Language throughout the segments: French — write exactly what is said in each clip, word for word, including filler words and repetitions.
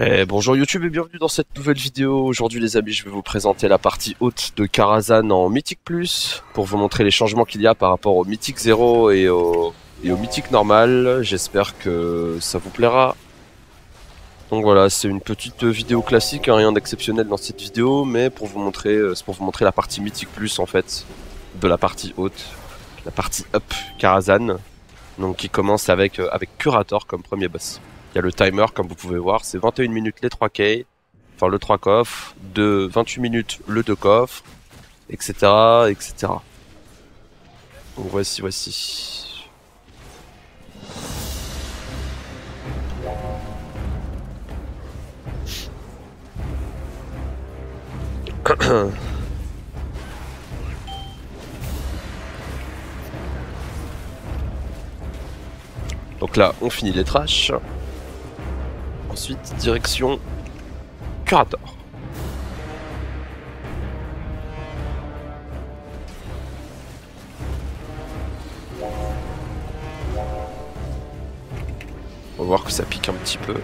Eh, bonjour YouTube et bienvenue dans cette nouvelle vidéo. Aujourd'hui les amis, je vais vous présenter la partie haute de Karazhan en Mythic Plus pour vous montrer les changements qu'il y a par rapport au Mythic zéro et au, et au Mythic normal. J'espère que ça vous plaira. Donc voilà, c'est une petite vidéo classique, hein, rien d'exceptionnel dans cette vidéo, mais pour vous montrer, c'est pour vous montrer la partie Mythic Plus en fait, de la partie haute, la partie up Karazhan, donc qui commence avec, avec Curator comme premier boss. Il y a le timer, comme vous pouvez voir, c'est vingt et une minutes les trois K, enfin le trois coffres, de vingt-huit minutes le deux coffres, et cetera, et cetera. Donc voici, voici. Donc là, on finit les trashs. Ensuite, direction Curator. On va voir que ça pique un petit peu.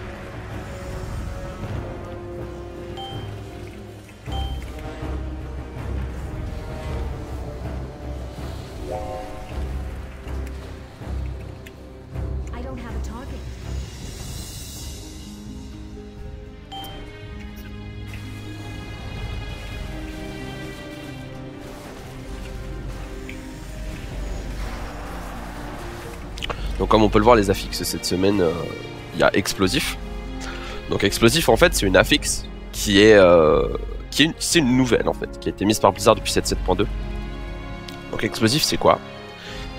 Donc comme on peut le voir, les affixes cette semaine, il euh, y a Explosif. Donc Explosif en fait c'est une affixe qui est, euh, qui est une, c'est une nouvelle en fait, qui a été mise par Blizzard depuis sept point deux. Donc Explosif c'est quoi?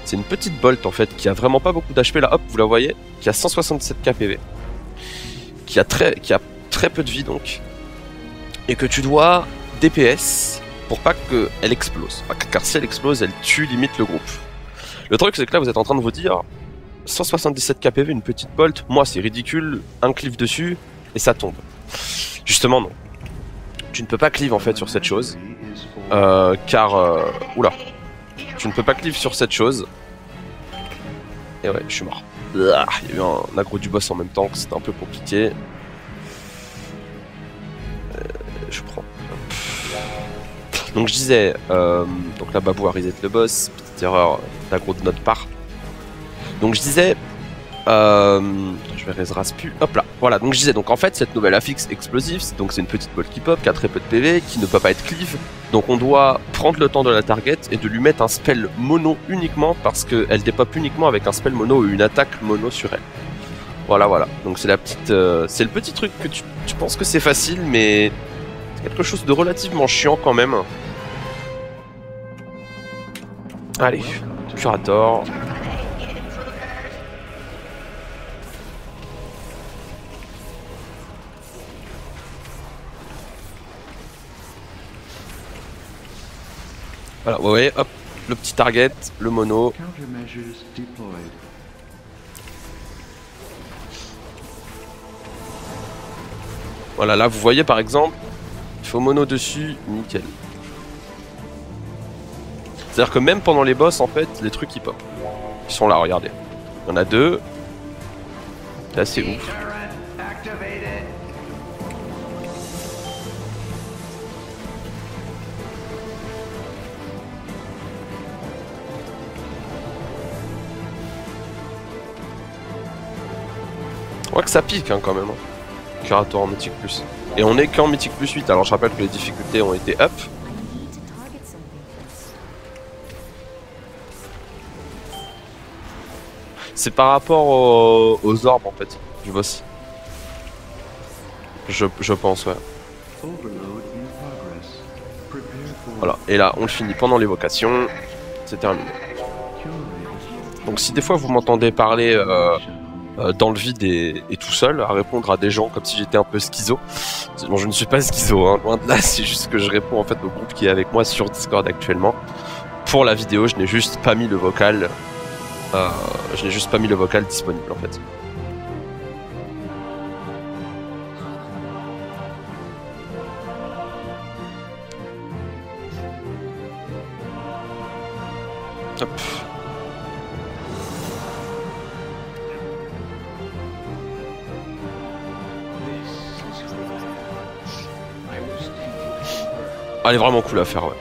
C'est une petite bolt en fait qui a vraiment pas beaucoup d'H P là, hop vous la voyez, qui a cent soixante-sept K P V, qui a très, qui a très peu de vie donc, et que tu dois D P S pour pas qu'elle explose, car si elle explose elle tue limite le groupe. Le truc c'est que là vous êtes en train de vous dire cent soixante-dix-sept K P V, une petite bolt, moi c'est ridicule, un cleave dessus et ça tombe. Justement non. Tu ne peux pas cleave en fait sur cette chose. Euh, car... Euh, oula. Tu ne peux pas cleave sur cette chose. Et ouais, je suis mort. Il y a eu un aggro du boss en même temps, c'était un peu compliqué. Euh, je prends. Donc je disais, euh, donc là Babou a reset le boss, petite erreur d'aggro de notre part. Donc je disais, euh, je vais raise Raspu, hop là, voilà, donc je disais, donc en fait cette nouvelle affixe explosive, donc c'est une petite bolt qui pop, qui a très peu de P V, qui ne peut pas être cleave, donc on doit prendre le temps de la target et de lui mettre un spell mono uniquement, parce qu'elle dépop uniquement avec un spell mono et une attaque mono sur elle. Voilà, voilà, donc c'est la petite, euh, c'est le petit truc que tu, tu penses que c'est facile, mais c'est quelque chose de relativement chiant quand même. Allez, Curator. Voilà, vous voyez, hop, le petit target, le mono. Voilà, là, vous voyez, par exemple, il faut mono dessus, nickel. C'est-à-dire que même pendant les boss, en fait, les trucs, ils pop. Ils sont là, regardez. Il y en a deux. Là, c'est ouf. Je crois que ça pique hein, quand même, hein. Curator en Mythic Plus. Et on est qu'en Mythic Plus huit, alors je rappelle que les difficultés ont été up. C'est par rapport aux, aux orbes en fait, du boss. Je, je pense, ouais. Voilà, et là on le finit pendant l'évocation, c'est terminé. Donc si des fois vous m'entendez parler... Euh, Euh, dans le vide et, et tout seul à répondre à des gens comme si j'étais un peu schizo. Bon, je ne suis pas schizo, hein, loin de là, c'est juste que je réponds en fait au groupe qui est avec moi sur Discord actuellement. Pour la vidéo, je n'ai juste pas mis le vocal, euh, je n'ai juste pas mis le vocal disponible en fait. Hop. Elle est vraiment cool à faire, ouais.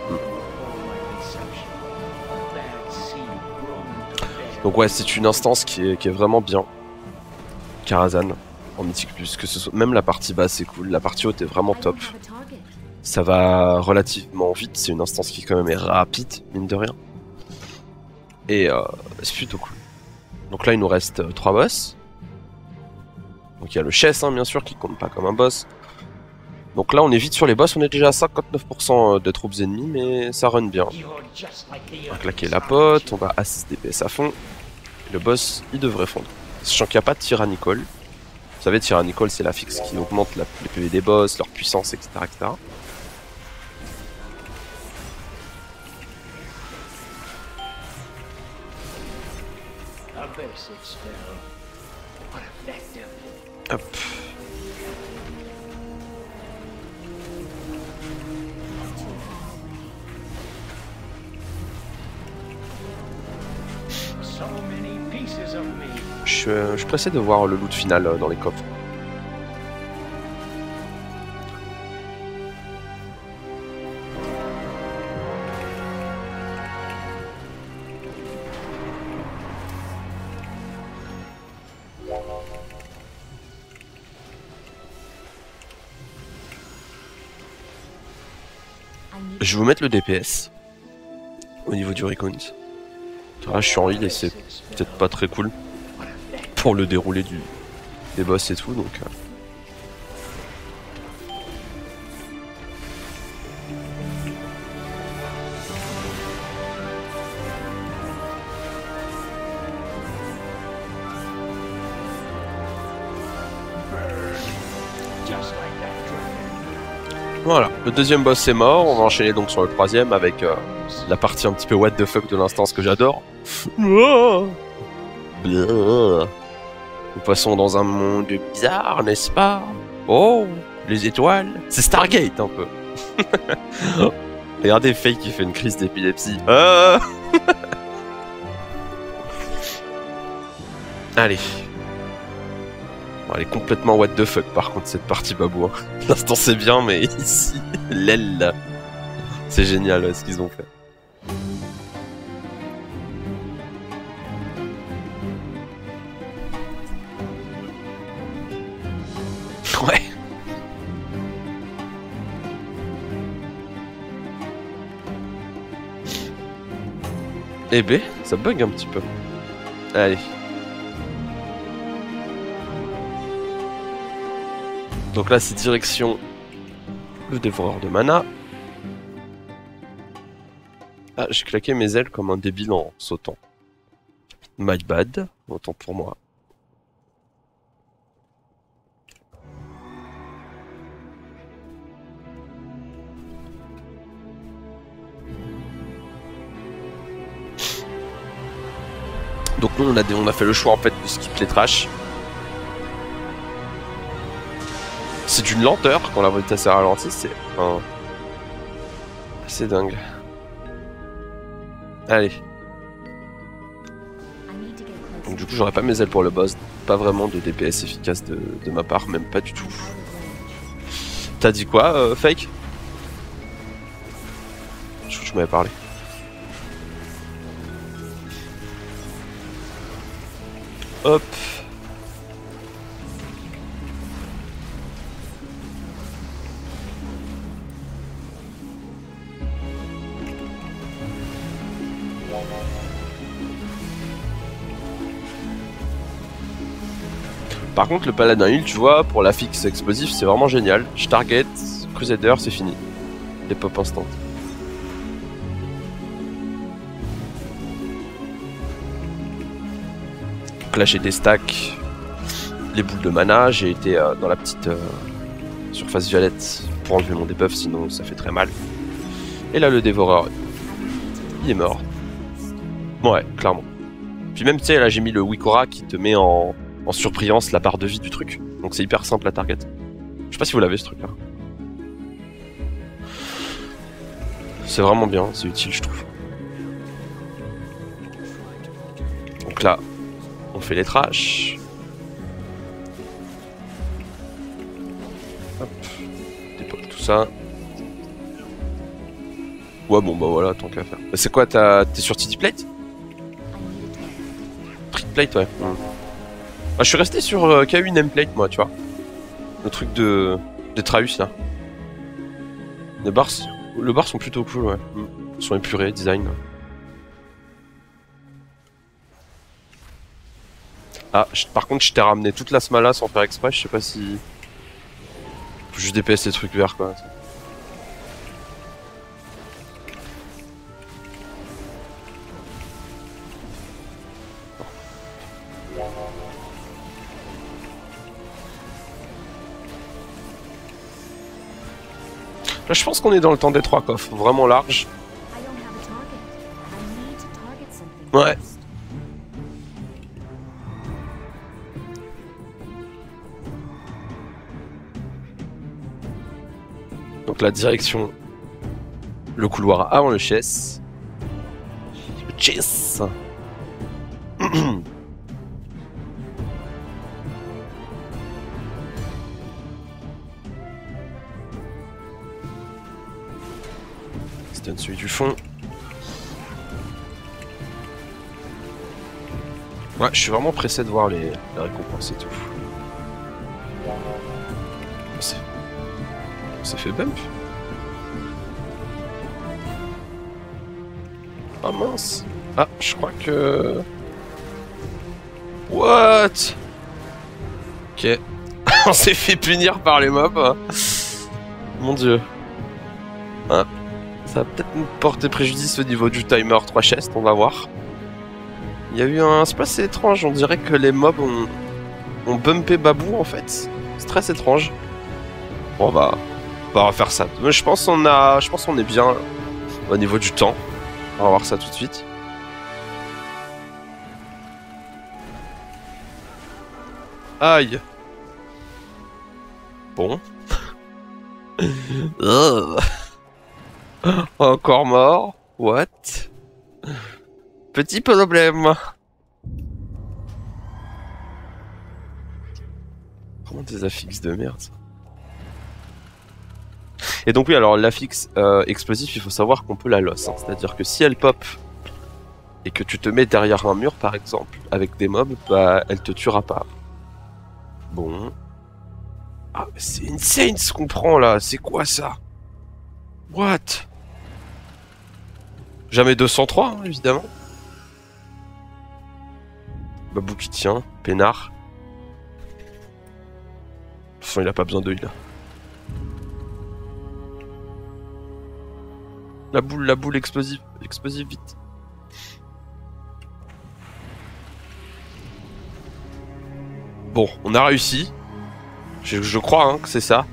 Donc ouais, c'est une instance qui est, qui est vraiment bien. Karazhan en Mythic Plus, que ce soit même la partie basse c'est cool, la partie haute est vraiment top. Ça va relativement vite, c'est une instance qui quand même est rapide, mine de rien. Et euh, c'est plutôt cool. Donc là il nous reste euh, trois boss. Donc il y a le Chess hein, bien sûr qui compte pas comme un boss. Donc là on est vite sur les boss, on est déjà à cinquante-neuf pour cent de troupes ennemies mais ça run bien. On va claquer la pote, on va assist D P S à fond. Et le boss il devrait fondre. Sachant qu'il n'y a pas de Tyrannicole. Vous savez Tyrannicole c'est la fixe qui augmente la, les P V des boss, leur puissance etc, et cetera. Hop. Je, je suis pressé de voir le loot final dans les coffres. Je vais vous mettre le D P S au niveau du recount. Là je suis en heal et c'est peut-être pas très cool pour le déroulé du... des boss et tout donc... Voilà, le deuxième boss est mort, on va enchaîner donc sur le troisième avec euh, la partie un petit peu what the fuck de l'instance que j'adore. Nous passons dans un monde bizarre, n'est-ce pas? Oh, les étoiles, c'est Stargate un peu. Regardez Faye qui fait une crise d'épilepsie. Euh... Allez. Elle est complètement what the fuck par contre cette partie babou. Hein. L'instant c'est bien mais ici, l'aile. C'est génial ce qu'ils ont fait. Ouais. Eh ben, ça bug un petit peu. Allez. Donc là c'est direction le dévoreur de mana. Ah j'ai claqué mes ailes comme un débile en sautant. My bad, autant pour moi. Donc nous on a, on a fait le choix en fait de skip les trash. C'est d'une lenteur quand la vitesse s'est ralentie, c'est un... assez dingue. Allez. Donc du coup j'aurais pas mes ailes pour le boss, pas vraiment de D P S efficace de, de ma part, même pas du tout. T'as dit quoi, euh, Fake? Je crois que tu m'avais parlé. Hop. Par contre, le paladin heal, tu vois, pour la fixe explosif, c'est vraiment génial. Je target, Crusader, c'est fini. Des pop instant. Clasher des stacks, les boules de mana. J'ai été euh, dans la petite euh, surface violette pour enlever mon debuff, sinon ça fait très mal. Et là, le dévoreur, il est mort. Ouais, clairement. Puis même, tu sais, là, j'ai mis le Wikora qui te met en. En surbrillance la barre de vie du truc. Donc c'est hyper simple à target. Je sais pas si vous l'avez ce truc là. C'est vraiment bien, c'est utile je trouve. Donc là, on fait les trash. Hop, dépose tout ça. Ouais, bon, bah voilà, tant qu'à faire. C'est quoi, t'es sur T D Plate? Trick Plate, ouais. Mmh. Ah, je suis resté sur euh, K U Nameplate, moi, tu vois. Le truc de. Des Traus, là. Les bars, le bar sont plutôt cool, ouais. Mmh. Ils sont épurés, design. Ah, je... par contre, je t'ai ramené toute la smala sans faire exprès, je sais pas si. Faut juste D P S les trucs verts, quoi. Là, je pense qu'on est dans le temps des trois coffres, vraiment large. Ouais. Donc la direction, le couloir avant le chess. Le chess. C'était celui du fond. Ouais, je suis vraiment pressé de voir les, les récompenses et tout. Ça fait bump. Ah mince. Ah, je crois que... What? Ok. On s'est fait punir par les mobs. Mon dieu. Ah. Ça va peut-être nous porter préjudice au niveau du timer trois chests, on va voir. Il y a eu un... C'est pas assez étrange, on dirait que les mobs ont... ont bumpé Babou en fait. C'est très étrange. Bon, on va... on va faire ça. Mais je pense qu'on a... je pense qu'on est bien au niveau du temps. On va voir ça tout de suite. Aïe. Bon. Encore mort. What? Petit problème. Comment des affixes de merde ça? Et donc oui, alors l'affixe euh, explosif, il faut savoir qu'on peut la loss, hein. C'est-à-dire que si elle pop et que tu te mets derrière un mur par exemple, avec des mobs, bah elle te tuera pas. Bon... Ah, c'est insane ce qu'on prend là, c'est quoi ça? What? Jamais deux cent trois, hein, évidemment. Babou qui tient, peinard. De toute façon, il a pas besoin d'œil là. La boule, la boule, explosive, explosive, vite. Bon, on a réussi. Je, je crois hein, que c'est ça.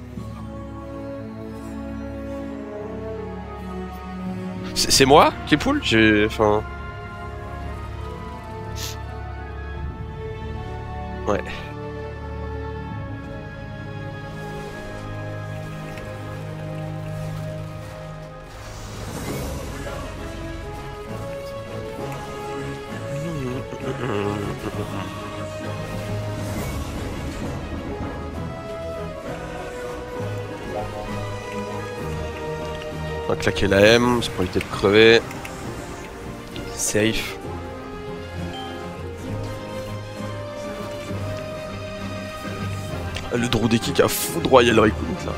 C'est moi qui est poule? J'ai... Enfin... Ouais. On va claquer la M, c'est pour éviter de crever. Safe. Le drone des kicks a foudroyé le Rikount là.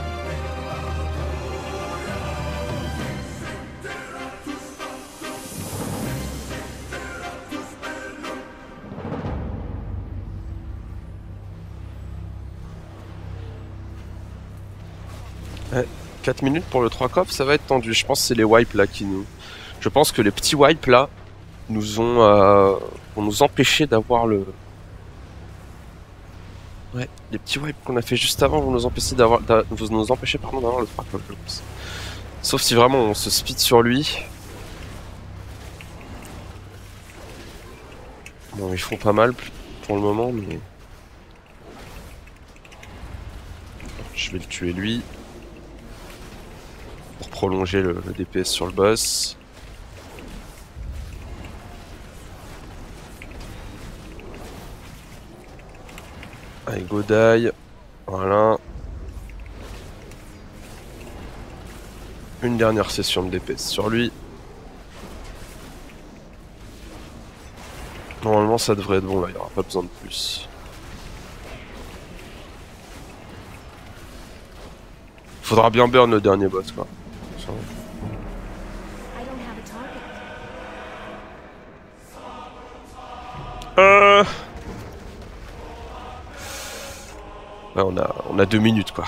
quatre minutes pour le trois coffres, ça va être tendu. Je pense que c'est les wipes là qui nous... Je pense que les petits wipes là nous ont, euh, ont nous empêché d'avoir le... Ouais, les petits wipes qu'on a fait juste avant vont nous empêcher d'avoir nous empêcher pardon d'avoir le trois coffres, je pense. Sauf si vraiment on se speed sur lui. Bon, ils font pas mal pour le moment, mais... Je vais le tuer lui. Pour prolonger le, le D P S sur le boss. Allez, go die. Voilà. une dernière session de D P S sur lui. Normalement ça devrait être bon là, il n'y aura pas besoin de plus. Faudra bien burn le dernier boss quoi. Euh... Ouais, on a, on a deux minutes quoi.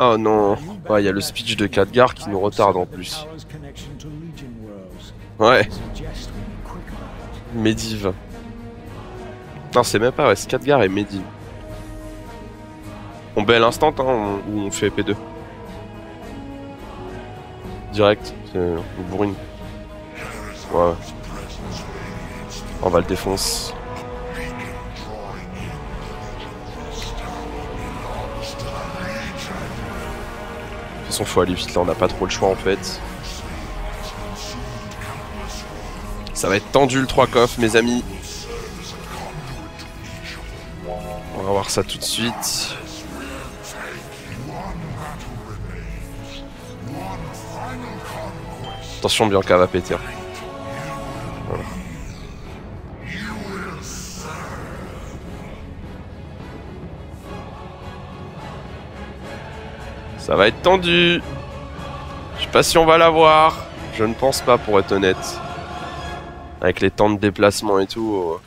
Oh non, ouais, il y a le speech de Khadgar qui nous retarde en plus. Ouais. Medivh. Non, c'est même pas, ouais, c'est Khadgar et Medivh. On baie à l'instant, hein, on, ou on fait P deux. Direct, on bourrine. Ouais. On va le défoncer. De toute façon, faut aller vite là, on n'a pas trop le choix en fait. Ça va être tendu le trois coffres, mes amis. On va voir ça tout de suite. Attention, Bianca va péter. Hein. Voilà. Ça va être tendu. Je sais pas si on va l'avoir. Je ne pense pas pour être honnête. Avec les temps de déplacement et tout. Oh.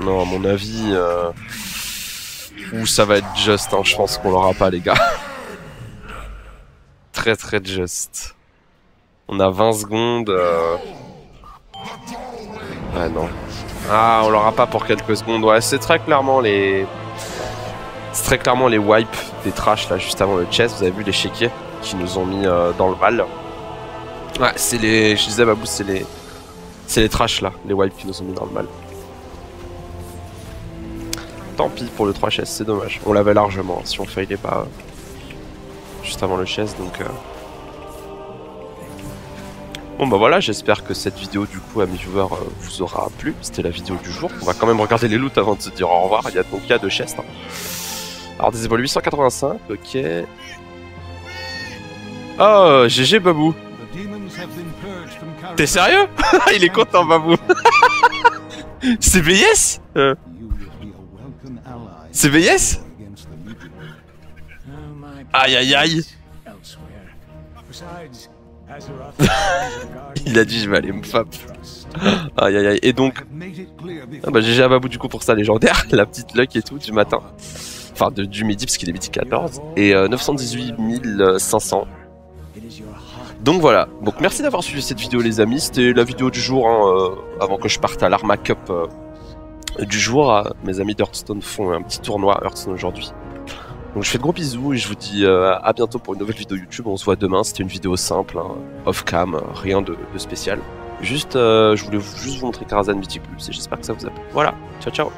Non, à mon avis, euh... ou ça va être just, hein. Je pense qu'on l'aura pas, les gars. Très très just. On a vingt secondes. Euh... Ah non. Ah, on l'aura pas pour quelques secondes. Ouais, c'est très clairement les... C'est très clairement les wipes des trash, là, juste avant le chess. Vous avez vu les chéquiers qui nous ont mis euh, dans le mal. Ouais, c'est les... Je disais, Babou, c'est les... C'est les trash, là, les wipes qui nous ont mis dans le mal. Tant pis pour le trois chess, c'est dommage. On l'avait largement si on faillait pas euh, juste avant le chess, donc... Euh... Bon bah voilà, j'espère que cette vidéo du coup, amis viewers, euh, vous aura plu. C'était la vidéo du jour. On va quand même regarder les loots avant de se dire au revoir. Il y a donc il y a deux chess. Hein. Alors des évolues huit cent quatre-vingt-cinq, ok. Oh, G G Babou. T'es sérieux? Il est content Babou. C'est B S euh... C'est V S? Aïe aïe aïe. Il a dit je vais aller me fap. Aïe aïe aïe. Et donc ah bah, G G à Babou du coup pour sa légendaire. La petite luck et tout du matin. Enfin de, du midi parce qu'il est midi quatorze. Et euh, neuf cent dix-huit mille cinq cents. Donc voilà, donc merci d'avoir suivi cette vidéo les amis. C'était la vidéo du jour hein, euh, avant que je parte à l'Arma Cup euh, du jour, mes amis d'Hearthstone font un petit tournoi Hearthstone aujourd'hui. Donc je fais de gros bisous et je vous dis à bientôt pour une nouvelle vidéo YouTube. On se voit demain, c'était une vidéo simple, hein, off-cam, rien de, de spécial. Juste, euh, je voulais juste vous montrer Karazhan Mythic Plus et j'espère que ça vous a plu. Voilà, ciao ciao.